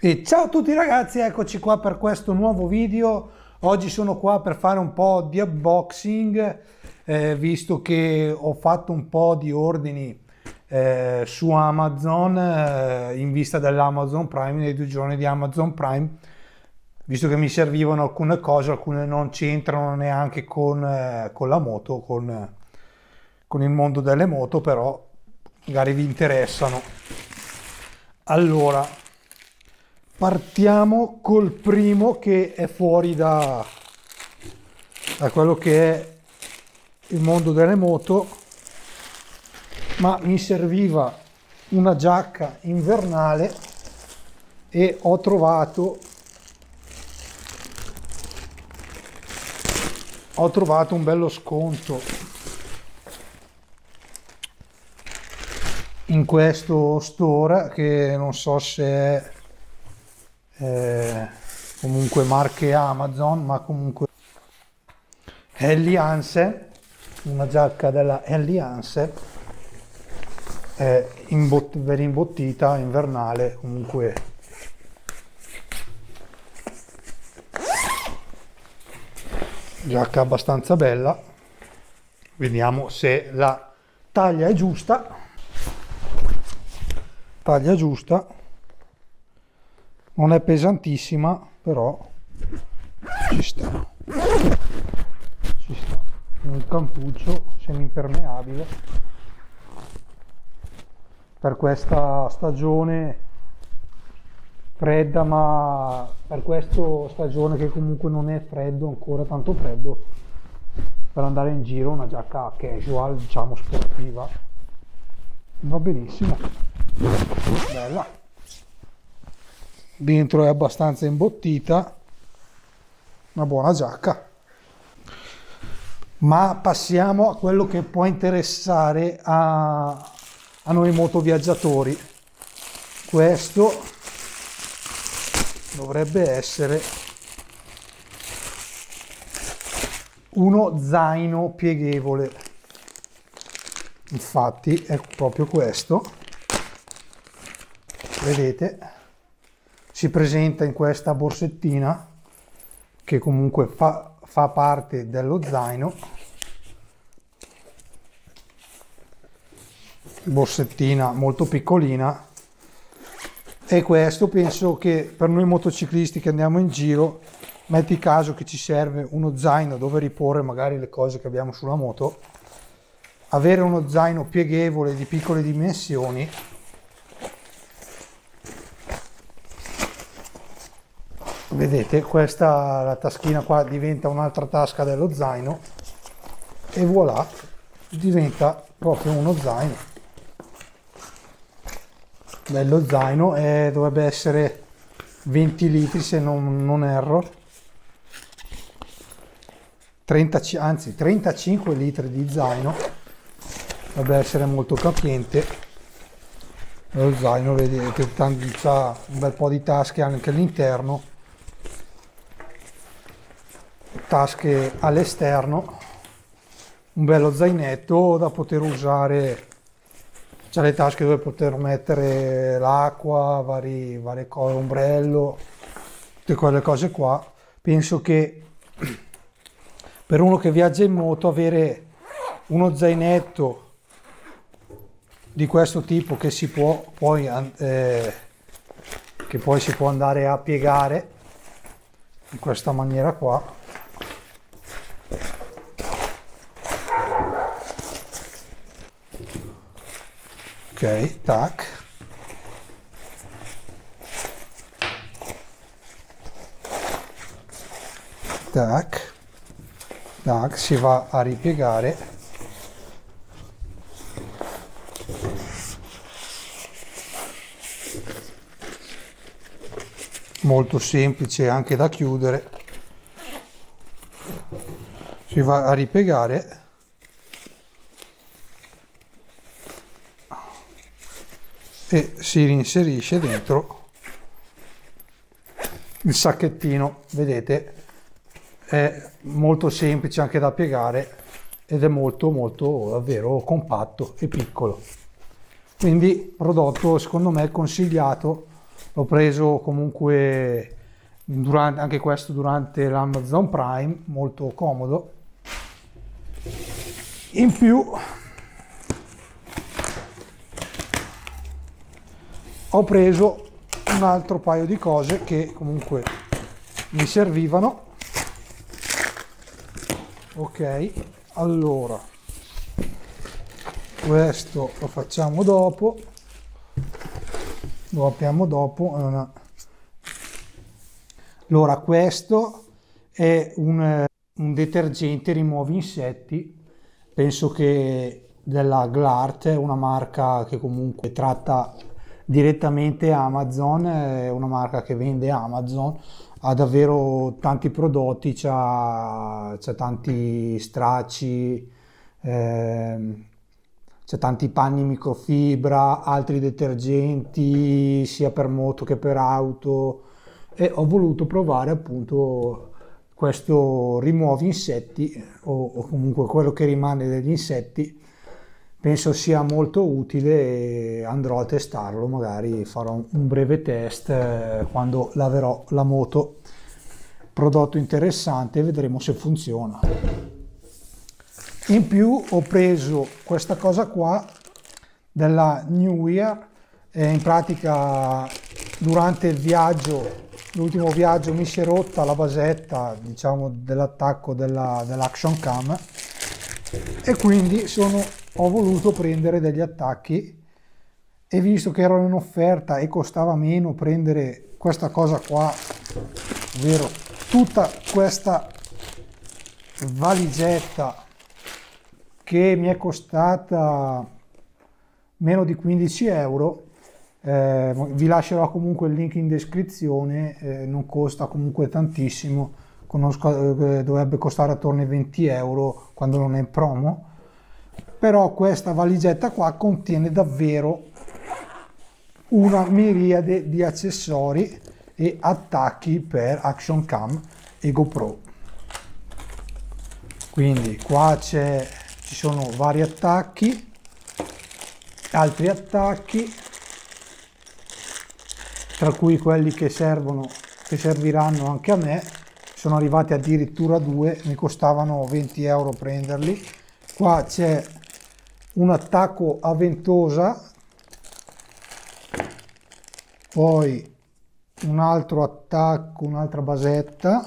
E ciao a tutti ragazzi, eccoci qua per questo nuovo video. Oggi sono qua per fare un po' di unboxing, visto che ho fatto un po' di ordini su Amazon in vista dell'Amazon Prime, nei 2 giorni di Amazon Prime, visto che mi servivano alcune cose, alcune non c'entrano neanche con la moto, con il mondo delle moto, però magari vi interessano. Allora, partiamo col primo che è fuori da quello che è il mondo delle moto, ma mi serviva una giacca invernale e ho trovato un bello sconto in questo store, che non so se è comunque marche Amazon, ma comunque Helianse, una giacca della Helianse ben imbottita, invernale, comunque giacca abbastanza bella. Vediamo se la taglia è giusta, non è pesantissima, però ci sta, un campuccio semi-impermeabile. Per questa stagione fredda, ma per questa stagione che comunque non è freddo, ancora tanto freddo, per andare in giro una giacca casual, diciamo sportiva, va benissimo, bella. Dentro è abbastanza imbottita, una buona giacca. Ma passiamo a quello che può interessare a noi motoviaggiatori. Questo dovrebbe essere uno zaino pieghevole, infatti è proprio questo, vedete. Si presenta in questa borsettina che comunque fa parte dello zaino, borsettina molto piccolina, e questo penso che per noi motociclisti che andiamo in giro, metti caso che ci serve uno zaino dove riporre magari le cose che abbiamo sulla moto, avere uno zaino pieghevole di piccole dimensioni . Vedete, questa la taschina qua diventa un'altra tasca dello zaino e voilà, diventa proprio uno zaino. Bello zaino, dovrebbe essere 20 litri se non erro, 35 litri di zaino, dovrebbe essere molto capiente. Lo zaino, vedete, ha un bel po' di tasche anche all'interno, tasche all'esterno, un bello zainetto da poter usare, c'è le tasche dove poter mettere l'acqua, varie cose, ombrello, tutte quelle cose qua. Penso che per uno che viaggia in moto avere uno zainetto di questo tipo, che si può poi si può andare a piegare in questa maniera qua, ok, tac, tac, tac, si va a ripiegare, molto semplice anche da chiudere, si va a ripiegare. E si reinserisce dentro il sacchettino, vedete, è molto semplice anche da piegare ed è molto davvero compatto e piccolo, quindi prodotto secondo me consigliato l'ho preso comunque durante, anche questo durante l'Amazon Prime, molto comodo. In più ho preso un altro paio di cose che comunque mi servivano. Ok, allora questo lo facciamo dopo, lo apriamo dopo. Allora, questo è un detergente rimuovi insetti, penso che della Glart, una marca che comunque tratta direttamente Amazon, è una marca che vende Amazon, ha davvero tanti prodotti, c'ha tanti stracci, c'ha tanti panni microfibra, altri detergenti sia per moto che per auto, e ho voluto provare appunto questo rimuovi insetti o comunque quello che rimane degli insetti. Penso sia molto utile e andrò a testarlo, magari farò un breve test quando laverò la moto. Prodotto interessante, vedremo se funziona. In più ho preso questa cosa qua della Neewer, in pratica durante il viaggio, l'ultimo viaggio, mi si è rotta la basetta, diciamo, dell'attacco dell'action cam, e quindi ho voluto prendere degli attacchi, e visto che erano in offerta e costava meno prendere questa cosa qua, ovvero tutta questa valigetta che mi è costata meno di 15 euro. Vi lascerò comunque il link in descrizione, non costa comunque tantissimo, dovrebbe costare attorno ai 20 euro quando non è in promo, però questa valigetta qua contiene davvero una miriade di accessori e attacchi per action cam e GoPro. Quindi qua ci sono vari attacchi, altri attacchi, tra cui quelli che serviranno anche a me. Sono arrivati addirittura 2, mi costavano 20 euro prenderli. Qua c'è un attacco a ventosa, poi un altro attacco, un'altra basetta,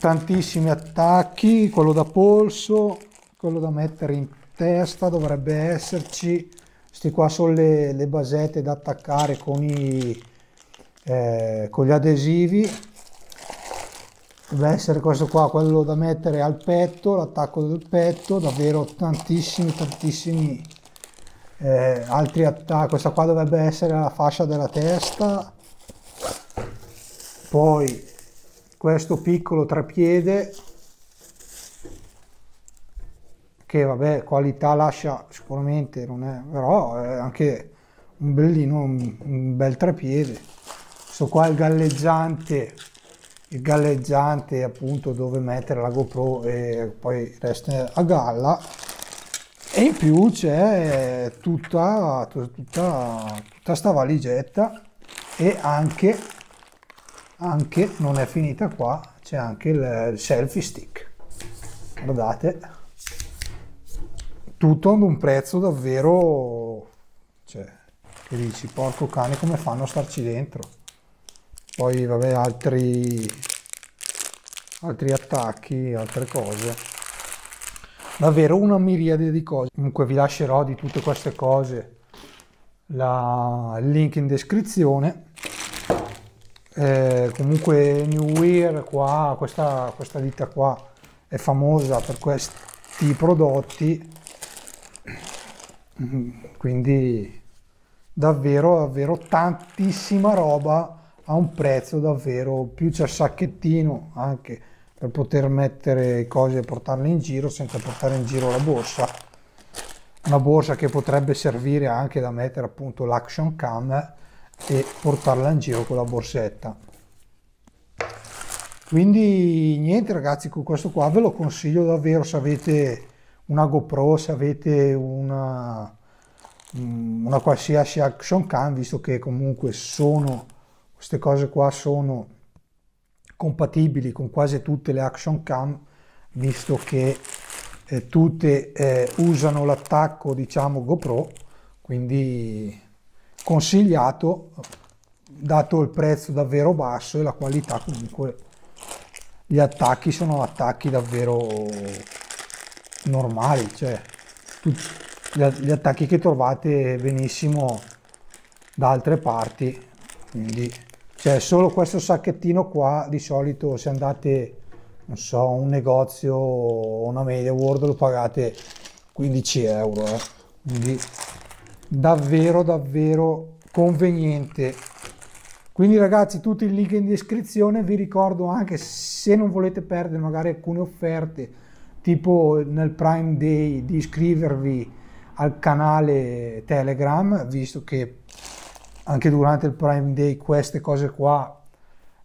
tantissimi attacchi, quello da polso, quello da mettere in testa dovrebbe esserci. Questi qua sono le basette da attaccare con gli adesivi. Deve essere questo qua, quello da mettere al petto, l'attacco del petto, davvero tantissimi altri attacchi. Questa qua dovrebbe essere la fascia della testa. Poi questo piccolo trapiede, che vabbè, qualità lascia sicuramente, non è, però è anche un bellino, un bel trapiede. Questo qua è il galleggiante appunto dove mettere la GoPro e poi resta a galla. E in più c'è tutta sta valigetta, e anche non è finita qua, c'è anche il selfie stick, guardate. Tutto ad un prezzo davvero, cioè, che dici, porco cane, come fanno a starci dentro. Poi vabbè, altri attacchi, altre cose, davvero una miriade di cose. Comunque vi lascerò di tutte queste cose il link in descrizione. Comunque Neewer qua, questa ditta qua è famosa per questi prodotti, quindi davvero tantissima roba a un prezzo davvero, più c'è il sacchettino anche per poter mettere cose e portarle in giro senza portare in giro la borsa, una borsa che potrebbe servire anche da mettere appunto l'action cam e portarla in giro con la borsetta. Quindi niente ragazzi, con questo qua ve lo consiglio davvero se avete una GoPro, se avete una qualsiasi action cam, visto che comunque sono queste cose qua, sono compatibili con quasi tutte le action cam, visto che tutte usano l'attacco, diciamo, GoPro. Quindi consigliato, dato il prezzo davvero basso e la qualità. Comunque gli attacchi sono attacchi davvero normali, cioè gli attacchi che trovate benissimo da altre parti. Quindi c'è solo questo sacchettino qua. Di solito, se andate, non so, un negozio o una Media World, lo pagate 15 euro, quindi davvero davvero conveniente. Quindi ragazzi, tutti i link in descrizione. Vi ricordo anche, se non volete perdere magari alcune offerte tipo nel Prime Day, di iscrivervi al canale Telegram, visto che anche durante il Prime Day queste cose qua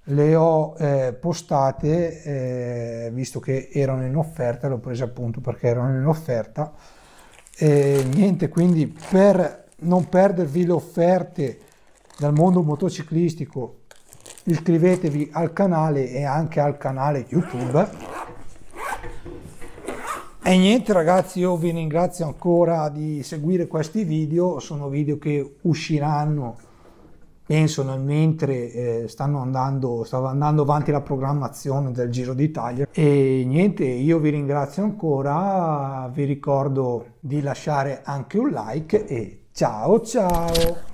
le ho postate, visto che erano in offerta. Le ho prese appunto perché erano in offerta. Niente, quindi per non perdervi le offerte dal mondo motociclistico, iscrivetevi al canale e anche al canale YouTube. E niente ragazzi, io vi ringrazio ancora di seguire questi video. Sono video che usciranno, penso, nel mentre stava andando avanti la programmazione del Giro d'Italia. E niente, io vi ringrazio ancora, vi ricordo di lasciare anche un like e ciao ciao!